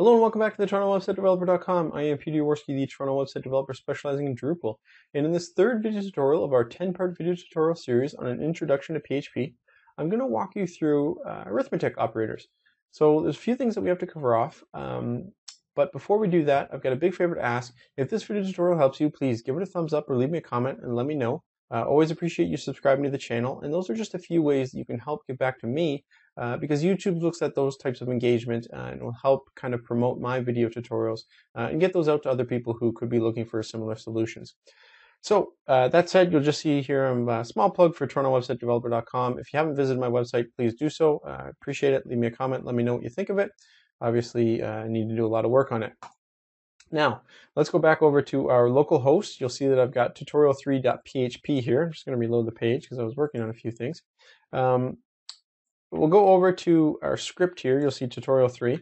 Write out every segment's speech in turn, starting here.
Hello and welcome back to the TorontoWebsiteDeveloper.com. I am P.D. Worski, the Toronto website developer specializing in Drupal. And in this third video tutorial of our 10-part video tutorial series on an introduction to PHP, I'm going to walk you through arithmetic operators. So there's a few things that we have to cover off, but before we do that, I've got a big favor to ask. If this video tutorial helps you, please give it a thumbs up or leave me a comment and let me know. Always appreciate you subscribing to the channel, and those are just a few ways that you can help get back to me. Because YouTube looks at those types of engagement and will help kind of promote my video tutorials and get those out to other people who could be looking for similar solutions. So that said, you'll just see here a small plug for TorontoWebsiteDeveloper.com. If you haven't visited my website, please do so. I appreciate it. Leave me a comment. Let me know what you think of it. Obviously, I need to do a lot of work on it. Now, let's go back over to our local host. You'll see that I've got tutorial3.php here. I'm just going to reload the page because I was working on a few things. We'll go over to our script here. You'll see tutorial 3.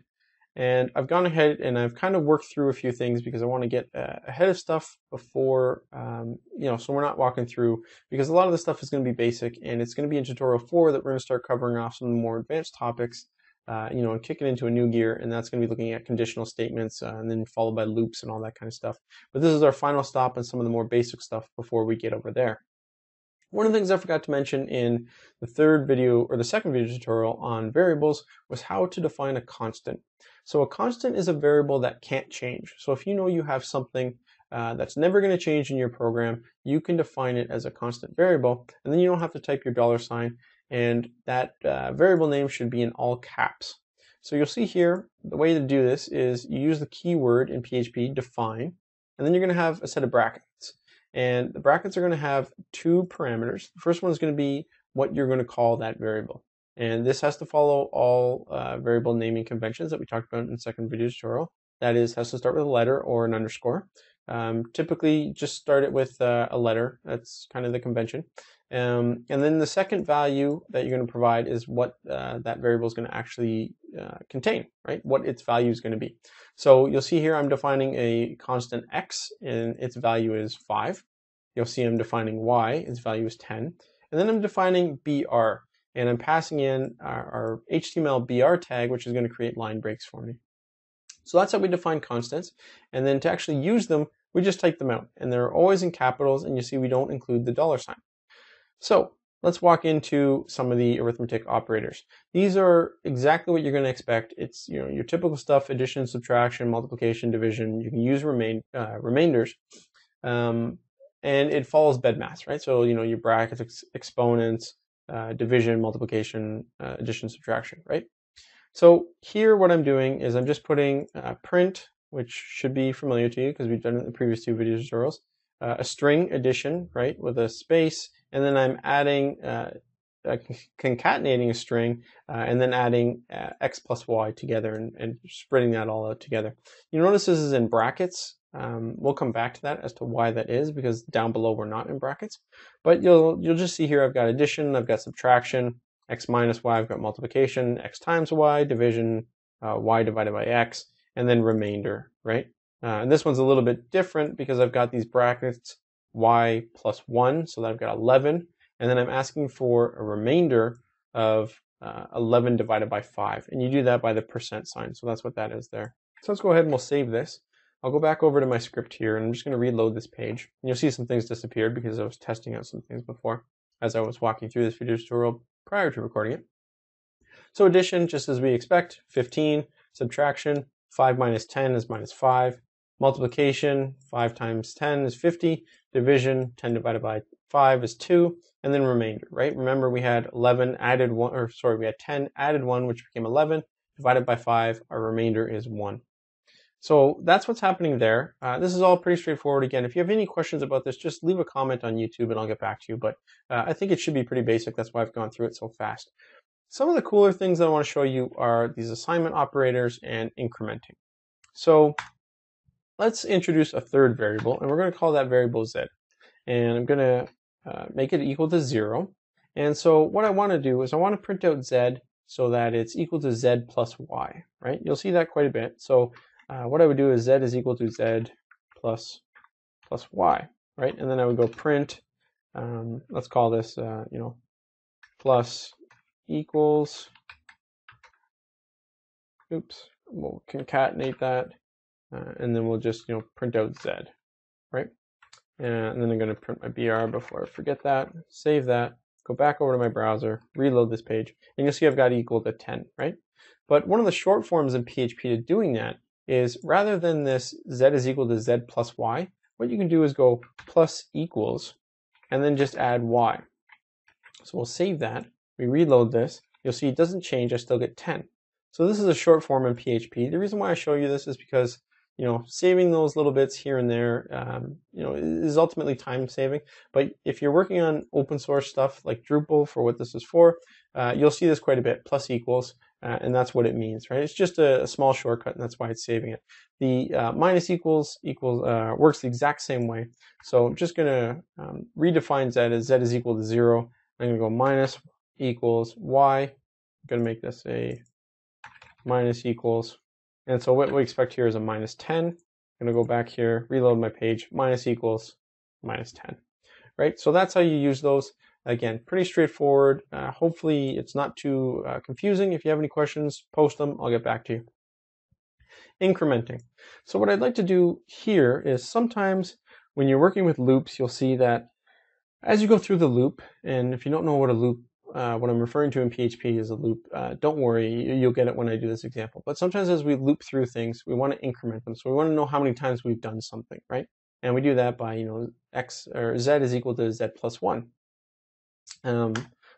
And I've gone ahead and I've kind of worked through a few things because I want to get ahead of stuff before, so we're not walking through, because a lot of the stuff is going to be basic, and it's going to be in tutorial 4 that we're going to start covering off some more advanced topics, and kick it into a new gear. And that's going to be looking at conditional statements and then followed by loops and all that kind of stuff. But this is our final stop on some of the more basic stuff before we get over there. One of the things I forgot to mention in the second video tutorial on variables was how to define a constant. So a constant is a variable that can't change. So if you know you have something that's never going to change in your program, you can define it as a constant variable, and then you don't have to type your $, and that variable name should be in all caps. So you'll see here, the way to do this is you use the keyword in PHP, define, and then you're going to have a set of brackets. And the brackets are going to have two parameters. The first one is going to be what you're going to call that variable. And this has to follow all variable naming conventions that we talked about in the second video tutorial. That is, has to start with a letter or an underscore. Typically, just start it with a letter. That's kind of the convention. And then the second value that you're going to provide is what that variable is going to actually contain, right? What its value is going to be. So you'll see here I'm defining a constant x, and its value is 5. You'll see I'm defining y, its value is 10. And then I'm defining br, and I'm passing in our HTML br tag, which is going to create line breaks for me. So that's how we define constants. And then to actually use them, we just type them out. And they're always in capitals, and you see we don't include the $. So let's walk into some of the arithmetic operators. These are exactly what you're going to expect. It's your typical stuff: addition, subtraction, multiplication, division. You can use remainders, and it follows bed mass, right? So your brackets, exponents, division, multiplication, addition, subtraction, right? So here, what I'm doing is I'm just putting print, which should be familiar to you because we've done it in the previous two video tutorials. A string addition, right, with a space, and then I'm adding, concatenating a string, and then adding x plus y together and spreading that all out together. You notice this is in brackets. We'll come back to that as to why that is, because down below we're not in brackets. But you'll just see here I've got addition, I've got subtraction, x minus y, I've got multiplication, x times y, division, y divided by x, and then remainder, right? And this one's a little bit different because I've got these brackets y plus 1, so that I've got 11, and then I'm asking for a remainder of 11 divided by 5, and you do that by the percent sign, so that's what that is there. So let's go ahead and we'll save this. I'll go back over to my script here, and I'm just going to reload this page. And you'll see some things disappeared because I was testing out some things before as I was walking through this video tutorial prior to recording it. So addition, just as we expect, 15, subtraction, 5 minus 10 is minus 5, multiplication, 5 times 10 is 50, division, 10 divided by 5 is 2, and then remainder, right? Remember, we had 10 added 1, which became 11, divided by 5, our remainder is 1. So that's what's happening there. This is all pretty straightforward. Again, if you have any questions about this, just leave a comment on YouTube and I'll get back to you, but I think it should be pretty basic. That's why I've gone through it so fast. Some of the cooler things that I want to show you are these assignment operators and incrementing. So let's introduce a third variable, and we're going to call that variable z. And I'm going to make it equal to 0. And so what I want to do is I want to print out z so that it's equal to z plus y, right? You'll see that quite a bit. So what I would do is z is equal to z plus y, right? And then I would go print, let's call this, plus equals, oops, we'll concatenate that, and then we'll just print out Z, right? And then I'm going to print my BR before I forget that. Save that. Go back over to my browser, reload this page, and you'll see I've got equal to 10, right? But one of the short forms in PHP to doing that is rather than this Z is equal to Z plus Y, what you can do is go plus equals, and then just add Y. So we'll save that. We reload this. You'll see it doesn't change. I still get 10. So this is a short form in PHP. The reason why I show you this is because saving those little bits here and there, is ultimately time saving. But if you're working on open source stuff like Drupal, for what this is for, you'll see this quite a bit, plus equals, and that's what it means, right? It's just a small shortcut, and that's why it's saving it. The minus equals works the exact same way. So I'm just gonna redefine Z is equal to 0. I'm gonna go minus equals Y. I'm gonna make this a minus equals. And so what we expect here is a minus 10. I'm gonna go back here, reload my page, minus equals, minus 10, right? So that's how you use those. Again, pretty straightforward. Hopefully it's not too confusing. If you have any questions, post them, I'll get back to you. Incrementing. So what I'd like to do here is sometimes when you're working with loops, you'll see that as you go through the loop, and if you don't know what a loop what I'm referring to in PHP is a loop. Don't worry, you'll get it when I do this example. But sometimes as we loop through things, we want to increment them. So we want to know how many times we've done something, right? And we do that by, X or Z is equal to Z plus 1.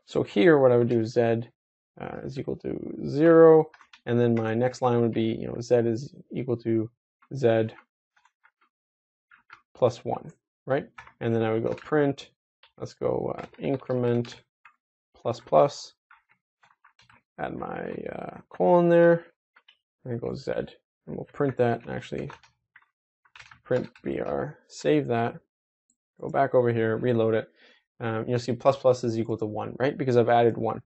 So here, what I would do is Z is equal to 0. And then my next line would be, Z is equal to Z plus 1, right? And then I would go print. Let's go increment. Plus plus, add my colon there, and go Z, and we'll print that. And actually, print BR, save that, go back over here, reload it. You'll see plus plus is equal to 1, right? Because I've added 1.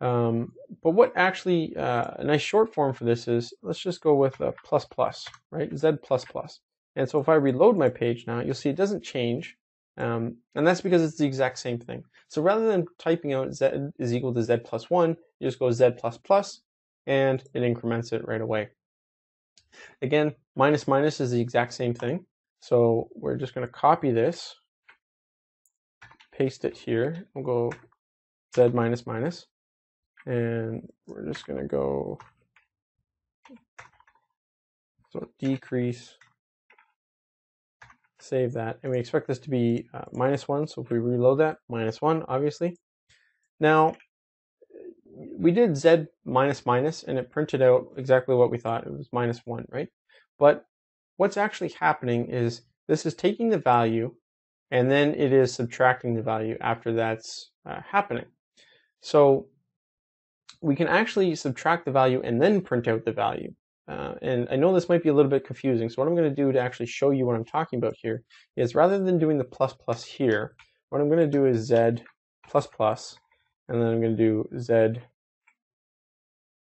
But what actually a nice short form for this is, let's just go with a plus plus, right? Z plus plus. And so if I reload my page now, you'll see it doesn't change. And that's because it's the exact same thing. So rather than typing out Z is equal to Z plus 1, you just go Z plus plus, and it increments it right away. Again, minus minus is the exact same thing. So we're just going to copy this, paste it here. We'll go Z minus minus, and we're just going to go so decrease. Save that, and we expect this to be minus 1, so if we reload that, minus 1, obviously. Now, we did Z minus minus, and it printed out exactly what we thought. It was minus 1, right? But what's actually happening is this is taking the value, and then it is subtracting the value after that's happening. So we can actually subtract the value and then print out the value. And I know this might be a little bit confusing, so what I'm going to do to actually show you what I'm talking about here is rather than doing the plus plus here, what I'm going to do is Z plus plus, and then I'm going to do Z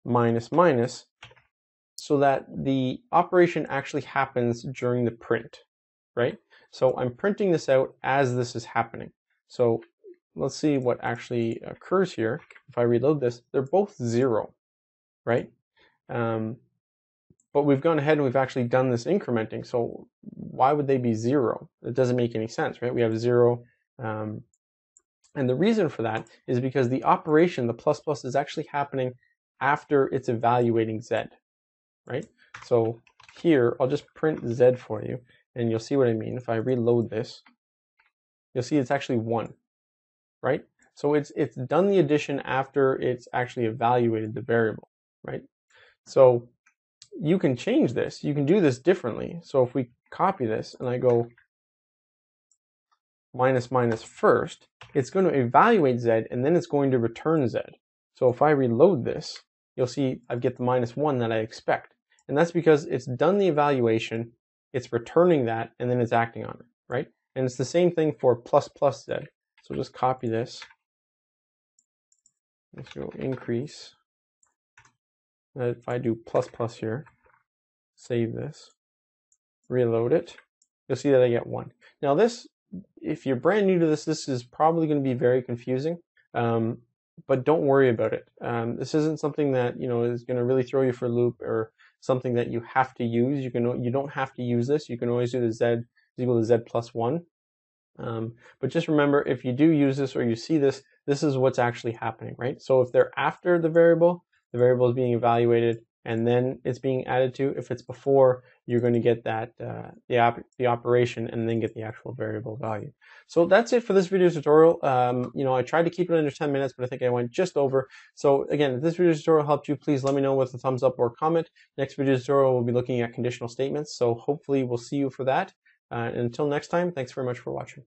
minus minus, so that the operation actually happens during the print, right? So I'm printing this out as this is happening. So let's see what actually occurs here. If I reload this, they're both 0, right? But we've gone ahead and we've actually done this incrementing. So why would they be 0? It doesn't make any sense, right? We have 0. And the reason for that is because the operation, the plus plus, is actually happening after it's evaluating Z, right? So here, I'll just print Z for you, and you'll see what I mean. If I reload this, you'll see it's actually 1, right? So it's done the addition after it's actually evaluated the variable, right? So you can change this. You can do this differently. So if we copy this and I go minus minus first, it's going to evaluate Z and then it's going to return Z. So if I reload this, you'll see I get the minus 1 that I expect. And that's because it's done the evaluation, it's returning that, and then it's acting on it, right? And it's the same thing for plus plus Z. So just copy this. Let's go increase. If I do plus plus here, save this, reload it, you'll see that I get 1. Now this, if you're brand new to this, this is probably going to be very confusing, but don't worry about it. This isn't something that is going to really throw you for a loop or something that you have to use. You don't have to use this. You can always do the z is equal to z plus 1. But just remember, if you do use this or you see this, this is what's actually happening, right? So if they're after the variable is being evaluated and then it's being added to. If it's before, you're going to get that the operation and then get the actual variable value. So that's it for this video tutorial. You know, I tried to keep it under 10 minutes, but I think I went just over. So again, if this video tutorial helped you, please let me know with a thumbs up or comment. Next video tutorial, we'll be looking at conditional statements. So hopefully we'll see you for that. And until next time, thanks very much for watching.